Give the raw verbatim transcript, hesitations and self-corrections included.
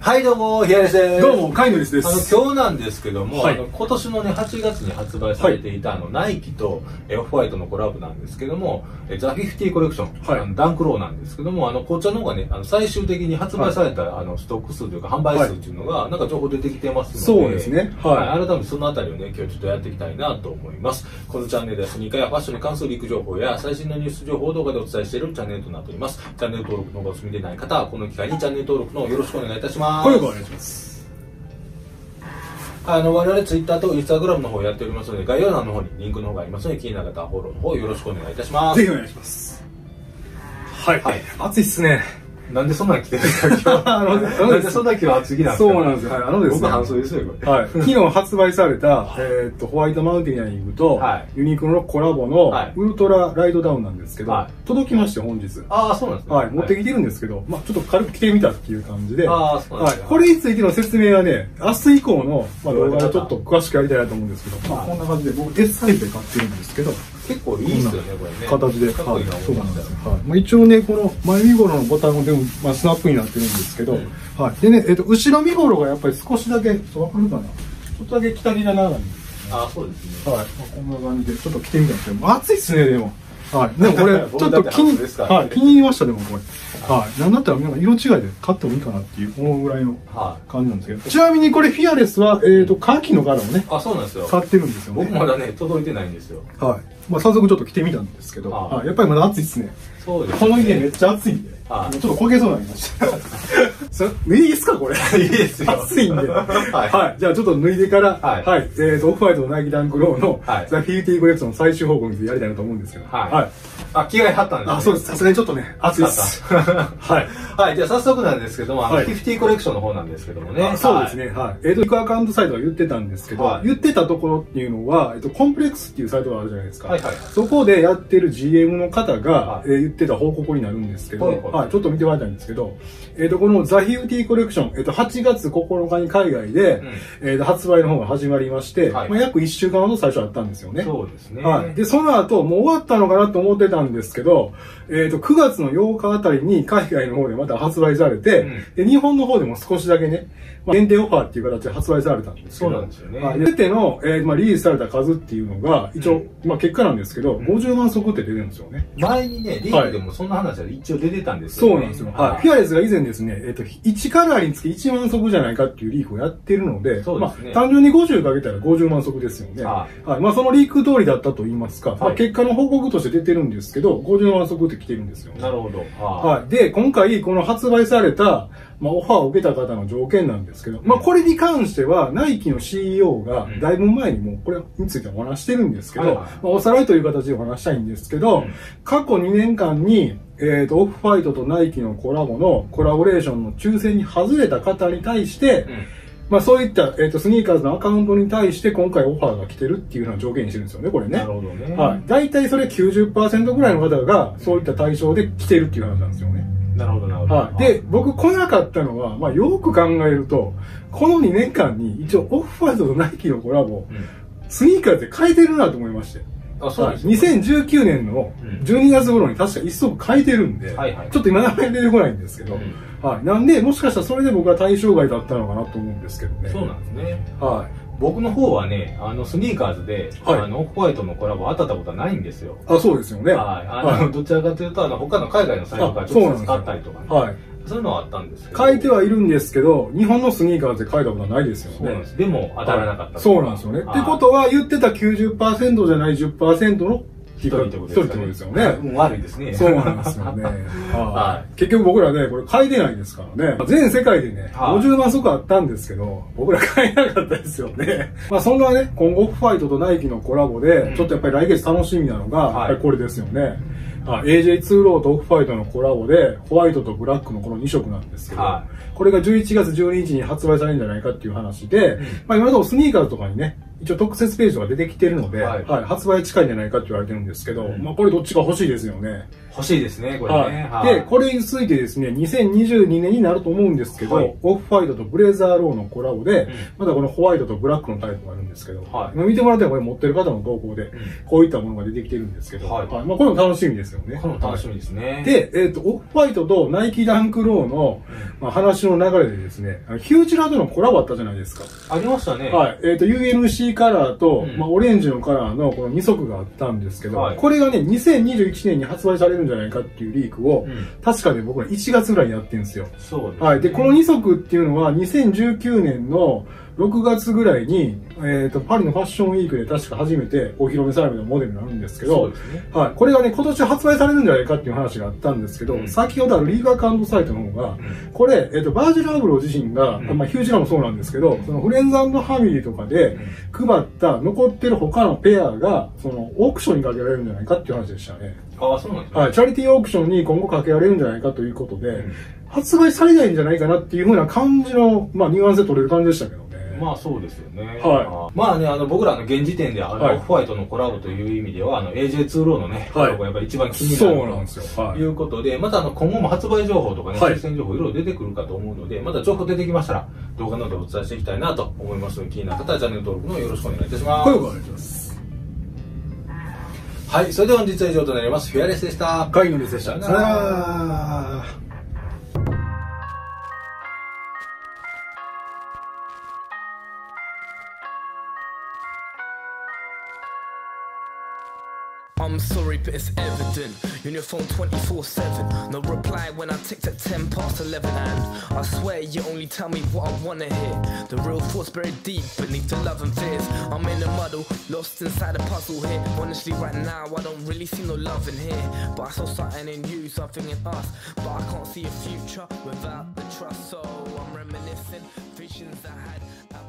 はいどうも、平井です。どうも、海野です。あの、今日なんですけども、はい、あの今年のね、はちがつに発売されていた、はい、あの、ナイキとオフホワイトのコラボなんですけども、ザ・フィフティコレクション、はい、あのダンクローなんですけども、あの、こちらの方がね、あの最終的に発売された、はい、あの、ストック数というか、販売数というのが、はい、なんか情報出てきてますので、そうですね。はい。改めてそのあたりをね、今日ちょっとやっていきたいなと思います。このチャンネルでは、スニーカーやファッションに関するリーク情報や、最新のニュース情報を動画でお伝えしているチャンネルとなっております。チャンネル登録の方がお済みでない方は、この機会にチャンネル登録の方よろしくお願いいたします。声をお願いします。あの我々ツイッターとインスタグラムの方やっておりますので、概要欄の方にリンクの方がありますので、気になる方はフォローの方よろしくお願いいたします。ぜひお願いします。はい、はい、暑いっすね。なんでそんな着てるんですか。なんでそんな着は暑いなんですか。そうなんですよ。あのですね。僕半袖ですよこれ。はい。昨日発売されたえっとホワイトマウンテニアリングとユニクロのコラボのウルトラライドダウンなんですけど、届きまして本日。ああそうなんですね。はい。持ってきてるんですけど、まあちょっと軽く着てみたっていう感じで。ああそうなんですね。これについての説明はね、明日以降のまあ動画でちょっと詳しくやりたいなと思うんですけど、まあこんな感じで僕 S サイズで買ってるんですけど。結構いいですよね、これね。形で。そうなんですよ。一応ね、この前身頃のボタンでも、まあ、スナップになってるんですけど、うん、はい。でね、えっと、後ろ身頃がやっぱり少しだけ、ちょっとわかるかな？ちょっとだけ北にならないんですね。ああ、そうですね。はい。まあ、こんな感じで、ちょっと着てみたんですけど、暑いっすね、でも。はい。でもこれ、ちょっと気に、はい。気に入りました、でもこれ。はい。なんだったら、色違いで買ってもいいかなっていう、このぐらいの感じなんですけど。ちなみにこれ、フィアレスは、えっと、カキの柄をね、あ、そうなんですよ。買ってるんですよね。僕まだね、届いてないんですよ。はい。まあ、早速ちょっと着てみたんですけど、やっぱりまだ暑いっすね。そうですね。この家めっちゃ暑いんで。ちょっと焦げそうになりました。脱いでいいですかこれ。いいですよ。暑いんで。はい。じゃあちょっと脱いでから、はい。えっと、オフホワイトのナイキダンクローの、ザ・フィフティコレクションの最終報告についてやりたいなと思うんですけど。はい。あ、着替えはったんですね。あ、そうです。さすがにちょっとね、暑いです。はい。はい。じゃあ早速なんですけども、あの、フィフティコレクションの方なんですけどもね。そうですね。はい。えっと、リクアカウントサイトは言ってたんですけど、言ってたところっていうのは、えっと、コンプレックスっていうサイトがあるじゃないですか。はいはい。そこでやってる ジーエム の方が、言ってた報告になるんですけど、はい、ちょっと見てもらいたいんですけど、えっと、このザ・フィフティコレクション、えっと、はちがつここのかに海外で、うん、えっと、発売の方が始まりまして、はい、まあ約いっしゅうかんほど最初あったんですよね。そうですね。はい。で、その後、もう終わったのかなと思ってたんですけど、えっと、くがつのようかあたりに海外の方でまた発売されて、うん、で日本の方でも少しだけね、まあ、限定オファーっていう形で発売されたんですけど、そうなんですよね。はい。出ての、えー、まあ、リリースされた数っていうのが、一応、うん、まあ、結果なんですけど、うん、ごじゅうまんそくって出てるんですよね。前にね、リーグでもそんな話は一応出てたんです。そうなんですよ。はい。フィアレスが以前ですね、えっと、いちカラーにつきいちまんそくじゃないかっていうリークをやってるので、まあ、単純にごじゅうかけたらごじゅうまんそくですよね。はい。まあ、そのリーク通りだったと言いますか、まあ、結果の報告として出てるんですけど、ごじゅうまんそくって来てるんですよね。なるほど。はい。で、今回、この発売された、まあ、オファーを受けた方の条件なんですけど、まあ、これに関しては、ナイキの シーイーオー が、だいぶ前にも、これについてお話してるんですけど、まあ、おさらいという形でお話したいんですけど、過去にねんかんに、えっと、オフホワイトとナイキのコラボのコラボレーションの抽選に外れた方に対して、うん、まあそういった、えっと、スニーカーズのアカウントに対して今回オファーが来てるっていうのは条件にしてるんですよね、これね。なるほどね。はい。大体それ きゅうじゅっパーセント ぐらいの方がそういった対象で来てるっていう話なんですよね。なるほど、なるほど。はい。で、僕来なかったのは、まあよく考えると、このにねんかんに一応オフホワイトとナイキのコラボ、うん、スニーカーズで変えてるなと思いまして。あ、そうですね。にせんじゅうきゅうねんのじゅうにがつ頃に確か一足変えてるんで、ちょっと今名前出てこないんですけど、うん、はい。なんで、もしかしたらそれで僕は対象外だったのかなと思うんですけどね。そうなんですね。はい。僕の方はね、あの、スニーカーズで、はい、あの、オフホワイトのコラボ当たったことはないんですよ。あ、そうですよね。はい。あの、はい、どちらかというと、あの、他の海外のサイトからちょっと使ったりとかね。はい。そういうのはあったんですけど。変えてはいるんですけど、日本のスニーカーズで変えたことはないですよね。そうなんです。でも、当たらなかった。そうなんですよね。ってことは、言ってた きゅうじゅっパーセント じゃない じゅっパーセント の一人ってことですよね。もう悪いですね。そうなんですよね。はい。結局僕らね、これ変えてないですからね。全世界でね、ごじゅうまんそくあったんですけど、僕ら変えなかったですよね。まあそんなね、今後オフホワイトとナイキのコラボで、ちょっとやっぱり来月楽しみなのが、やっぱりこれですよね。エージェーツー ローとオフホワイトのコラボで、ホワイトとブラックのこのにしょくなんですけど、これがじゅういちがつじゅうににちに発売されるんじゃないかっていう話で、まあ今のところスニーカーズとかにね、一応特設ページとか出てきてるので、はいはい、発売近いんじゃないかって言われてるんですけど、うん、まあこれどっちが欲しいですよね。欲しいですね、これね。はい、で、これについてですね、にせんにじゅうにねんになると思うんですけど、はい、オフ・ホワイトとブレザー・ローのコラボで、うん、またこのホワイトとブラックのタイプがあるんですけど、はい、見てもらったらこれ持ってる方の投稿で、こういったものが出てきてるんですけど、はいはい、まあこれも楽しみですよね。これも楽しみですね。で、えっと、オフ・ホワイトとナイキ・ダンク・ローの、まあ、話の流れでですね、ヒュージラとのコラボあったじゃないですか。ありましたね。はい。えっと、ユーエヌシーカラーと、うん、まあオレンジのカラーのこのに足があったんですけど、はい、これがねにせんにじゅういちねんに発売されるんじゃないかっていうリークを、うん、確かね僕らいちがつぐらいにやってるんですよ。そうですね。はい。でこのに足っていうのはにせんじゅうきゅうねんのろくがつぐらいに、えっと、パリのファッションウィークで確か初めてお披露目されたモデルになるんですけど、ね、はい。これがね、今年発売されるんじゃないかっていう話があったんですけど、うん、先ほどあるリーガーカントサイトの方が、うん、これ、えっと、バージル・アブロー自身が、うん、まあ、ヒュージラもそうなんですけど、うん、そのフレンズ&ハミリーとかで配った残ってる他のペアが、その、オークションにかけられるんじゃないかっていう話でしたね。ああ、そうなんですか、ね。はい。チャリティーオークションに今後かけられるんじゃないかということで、うん、発売されないんじゃないかなっていうふうな感じの、まあ、ニュアンスで取れる感じでしたけど。まあそうですよね。はい、まあね、あの僕らの現時点であの、はい、オフホワイトのコラボという意味では、あの エージェーツー ローのね、コラボがやっぱり一番気になる、はい、ということで、またあの今後も発売情報とかね、出店情報いろいろ出てくるかと思うので、また情報出てきましたら、動画などでお伝えしていきたいなと思いますので、気になった方はチャンネル登録のよろしくお願いいたします。はい、お願いします。はい、それでは本日は以上となります。フェアレスでした。カイノリスでした。さよなら。I'm sorry, but it's evident. You're on your phone twenty-four seven. No reply when I text at ten past eleven. And I swear you only tell me what I wanna hear. The real thoughts buried deep beneath the love and fears. I'm in a muddle, lost inside a puzzle here. Honestly, right now I don't really see no love in here. But I saw something in you, something in us. But I can't see a future without the trust. So I'm reminiscing visions I had.